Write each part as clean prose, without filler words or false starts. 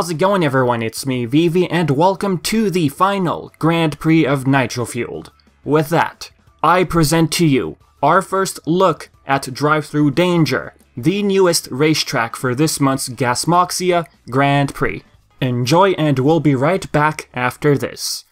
How's it going, everyone? It's me, Vivi, and welcome to the final Grand Prix of Nitrofield. With that, I present to you our first look at Drive-Thru Danger, the newest racetrack for this month's Gasmoxia Grand Prix. Enjoy, and we'll be right back after this.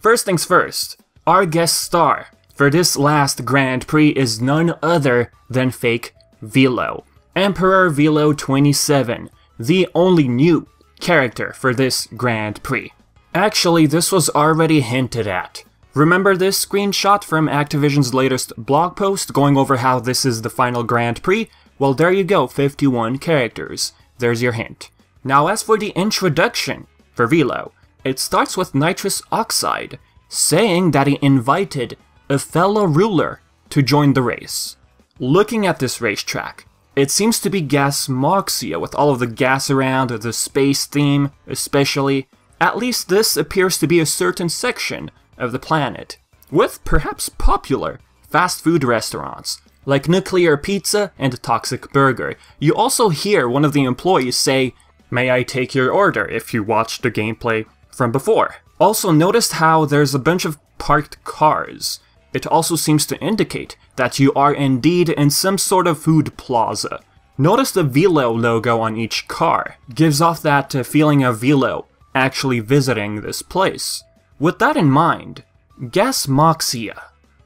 First things first, our guest star for this last Grand Prix is none other than fake Velo. Emperor Velo 27, the only new character for this Grand Prix. Actually, this was already hinted at. Remember this screenshot from Activision's latest blog post going over how this is the final Grand Prix? Well, there you go, 51 characters. There's your hint. Now as for the introduction for Velo, it starts with Nitrous Oxide saying that he invited a fellow ruler to join the race. Looking at this racetrack, it seems to be Gasmoxia with all of the gas around, the space theme especially. At least this appears to be a certain section of the planet, with perhaps popular fast food restaurants like Nuclear Pizza and Toxic Burger. You also hear one of the employees say, "May I take your order?" if you watched the gameplay from before. Also noticed how there's a bunch of parked cars. It also seems to indicate that you are indeed in some sort of food plaza. Notice the Velo logo on each car. Gives off that feeling of Velo actually visiting this place. With that in mind, Gasmoxia.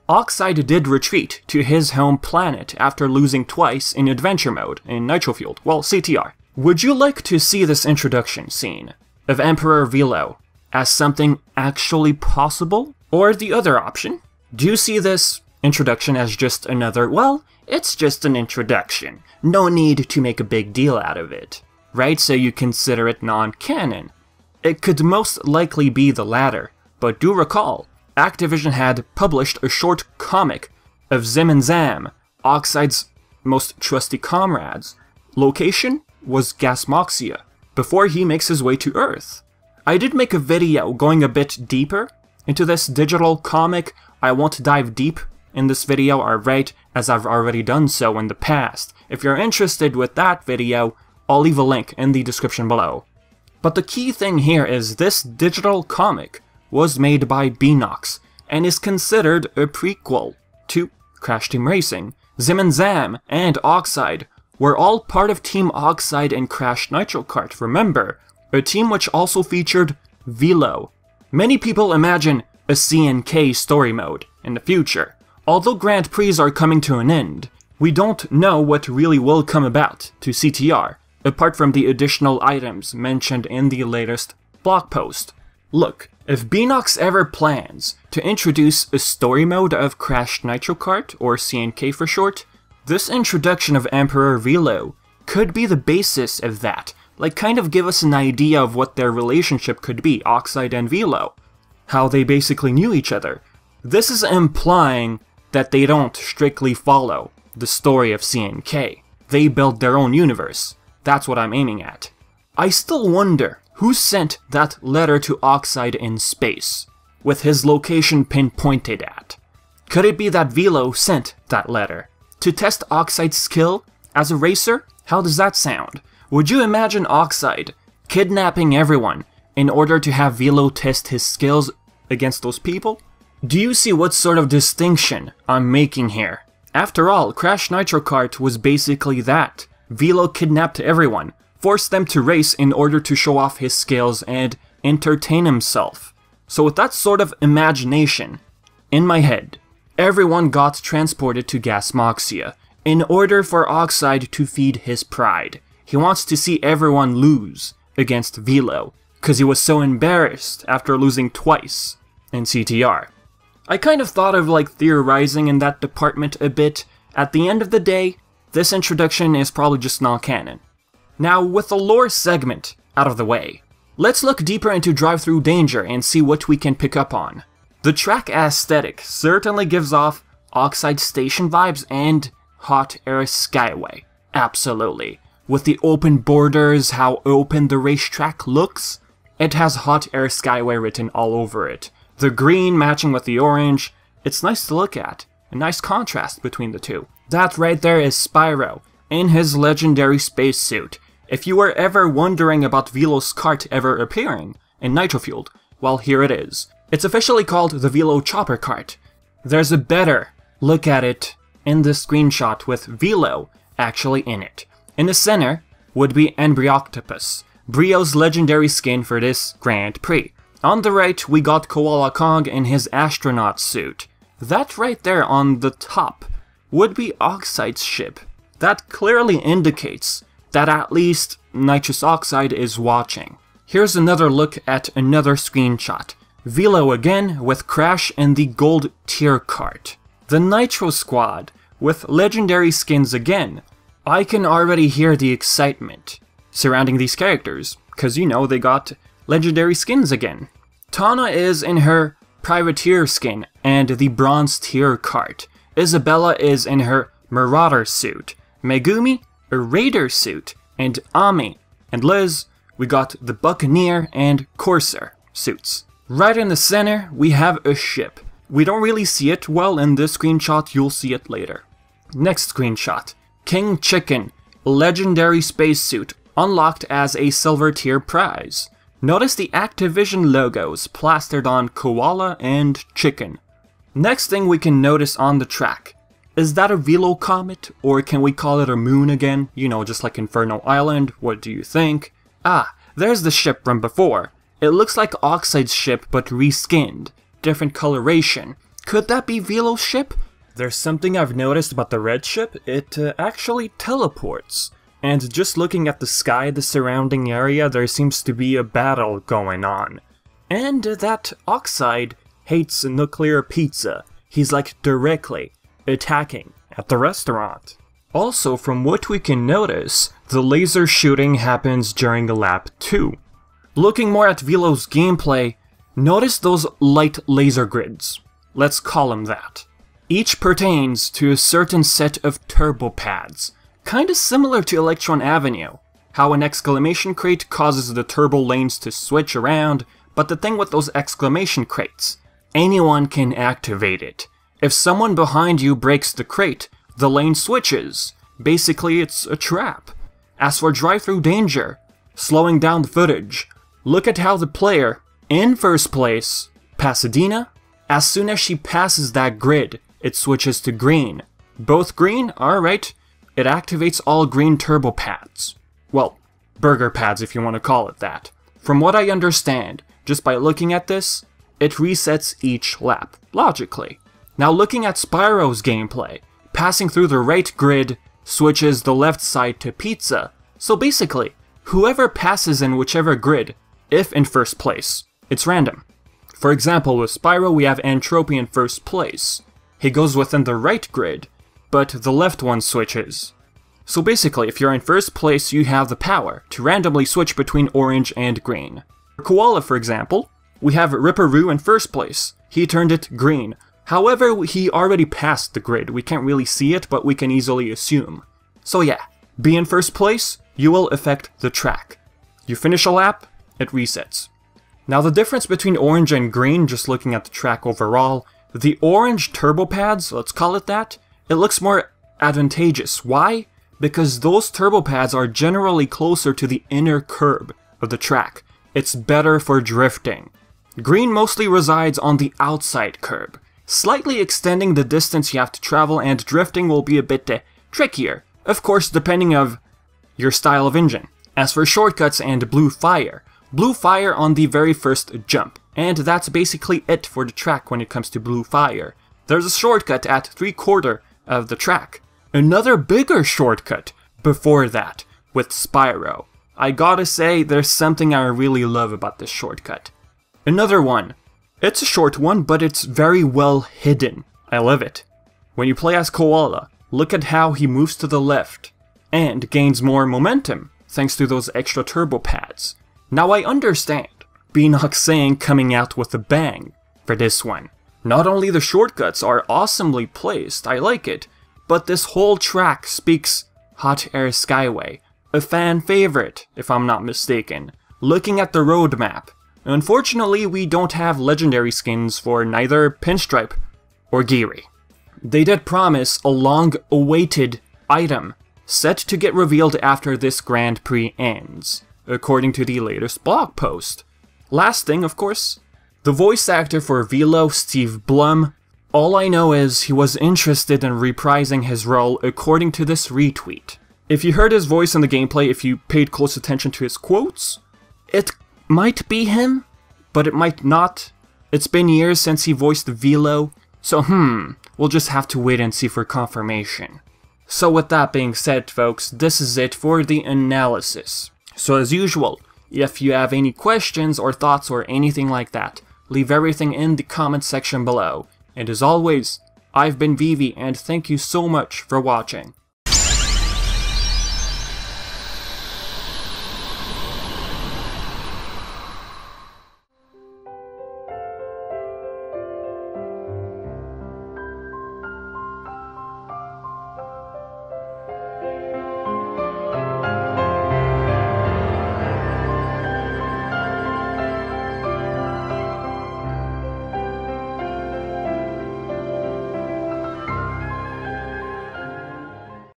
Oxide did retreat to his home planet after losing twice in adventure mode in Nitrofield, well, CTR. Would you like to see this introduction scene of Emperor Velo as something actually possible? Or the other option, do you see this introduction as just another, well, it's just an introduction, no need to make a big deal out of it, right? So you consider it non-canon. It could most likely be the latter, but do recall, Activision had published a short comic of Zim and Zam, Oxide's most trusty comrades. Location was Gasmoxia, before he makes his way to Earth. I did make a video going a bit deeper into this digital comic. I won't dive deep in this video, alright, as I've already done so in the past. If you're interested with that video, I'll leave a link in the description below. But the key thing here is this digital comic was made by Beenox, and is considered a prequel to Crash Team Racing. Zim and Zam and Oxide were all part of Team Oxide and Crash Nitro Kart, remember, a team which also featured Velo. Many people imagine a C&K story mode in the future. Although Grand Prix are coming to an end, we don't know what really will come about to CTR, apart from the additional items mentioned in the latest blog post. Look, if Beenox ever plans to introduce a story mode of Crash Nitro Kart, or C&K for short, this introduction of Emperor Velo could be the basis of that, like kind of give us an idea of what their relationship could be, Oxide and Velo, how they basically knew each other. This is implying that they don't strictly follow the story of C&K. They build their own universe. That's what I'm aiming at. I still wonder who sent that letter to Oxide in space, with his location pinpointed at. Could it be that Velo sent that letter to test Oxide's skill as a racer? How does that sound? Would you imagine Oxide kidnapping everyone in order to have Velo test his skills against those people? Do you see what sort of distinction I'm making here? After all, Crash Nitro Kart was basically that. Velo kidnapped everyone, forced them to race in order to show off his skills and entertain himself. So with that sort of imagination in my head, everyone got transported to Gasmoxia in order for Oxide to feed his pride. He wants to see everyone lose against Velo, because he was so embarrassed after losing twice in CTR. I kind of thought of like theorizing in that department a bit. At the end of the day, this introduction is probably just non-canon. Now, with the lore segment out of the way, let's look deeper into Drive-Thru Danger and see what we can pick up on. The track aesthetic certainly gives off Oxide Station vibes and Hot Air Skyway, absolutely. With the open borders, how open the racetrack looks, it has Hot Air Skyway written all over it. The green matching with the orange, it's nice to look at, a nice contrast between the two. That right there is Spyro, in his legendary spacesuit. If you were ever wondering about Velo's kart ever appearing in Nitrofield, well, here it is. It's officially called the Velo Chopper Cart. There's a better look at it in this screenshot with Velo actually in it. In the center would be Embryoctopus, Brio's legendary skin for this Grand Prix. On the right, we got Koala Kong in his astronaut suit. That right there on the top would be Oxide's ship. That clearly indicates that at least Nitrous Oxide is watching. Here's another look at another screenshot. Velo again with Crash in the gold tier cart. The Nitro Squad with legendary skins again. I can already hear the excitement surrounding these characters, because you know they got legendary skins again. Tana is in her privateer skin and the bronze tier cart. Isabella is in her marauder suit. Megumi, a raider suit. And Ami and Liz, we got the buccaneer and corsair suits. Right in the center, we have a ship. We don't really see it well in this screenshot, you'll see it later. Next screenshot, King Chicken, legendary spacesuit, unlocked as a silver tier prize. Notice the Activision logos plastered on Koala and Chicken. Next thing we can notice on the track, is that a Velo Comet, or can we call it a moon again? You know, just like Inferno Island, what do you think? Ah, there's the ship from before. It looks like Oxide's ship, but reskinned, different coloration. Could that be Velo's ship? There's something I've noticed about the red ship, it actually teleports. And just looking at the sky, the surrounding area, there seems to be a battle going on. And that Oxide hates Nuclear Pizza. He's like directly attacking at the restaurant. Also, from what we can notice, the laser shooting happens during lap 2. Looking more at Velo's gameplay, notice those light laser grids. Let's call them that. Each pertains to a certain set of turbopads, kinda similar to Electron Avenue, how an exclamation crate causes the turbo lanes to switch around, but the thing with those exclamation crates, anyone can activate it. If someone behind you breaks the crate, the lane switches. Basically, it's a trap. As for Drive-Thru Danger, slowing down the footage, look at how the player, in first place, Pasadena, as soon as she passes that grid, it switches to green. Both green? Alright. It activates all green turbo pads. Well, burger pads if you want to call it that. From what I understand, just by looking at this, it resets each lap, logically. Now looking at Spyro's gameplay, passing through the right grid switches the left side to pizza, so basically, whoever passes in whichever grid, if in first place, it's random. For example, with Spyro we have Entropy in first place. He goes within the right grid, but the left one switches. So basically, if you're in first place, you have the power to randomly switch between orange and green. For Koala, for example, we have Ripperoo in first place. He turned it green. However, he already passed the grid. We can't really see it, but we can easily assume. So yeah, be in first place, you will affect the track. You finish a lap, it resets. Now the difference between orange and green, just looking at the track overall, the orange turbo pads, let's call it that, it looks more advantageous. Why? Because those turbo pads are generally closer to the inner curb of the track. It's better for drifting. Green mostly resides on the outside curb, slightly extending the distance you have to travel, and drifting will be a bit trickier, of course depending on your style of engine. As for shortcuts and blue fire on the very first jump, and that's basically it for the track when it comes to blue fire. There's a shortcut at 3/4 of the track. Another bigger shortcut before that, with Spyro. I gotta say, there's something I really love about this shortcut. Another one. It's a short one, but it's very well hidden. I love it. When you play as Koala, look at how he moves to the left and gains more momentum thanks to those extra turbo pads. Now I understand Beenox saying coming out with a bang for this one. Not only the shortcuts are awesomely placed, I like it, but this whole track speaks Hot Air Skyway, a fan favorite if I'm not mistaken. Looking at the roadmap, unfortunately, we don't have legendary skins for neither Pinstripe or Geary. They did promise a long-awaited item set to get revealed after this Grand Prix ends, according to the latest blog post. Last thing, of course, the voice actor for Velo, Steve Blum, all I know is he was interested in reprising his role according to this retweet. If you heard his voice in the gameplay, if you paid close attention to his quotes, it might be him, but it might not. It's been years since he voiced Velo, so we'll just have to wait and see for confirmation. So with that being said, folks, this is it for the analysis. So as usual, if you have any questions or thoughts or anything like that, leave everything in the comment section below. And as always, I've been Vivi, and thank you so much for watching.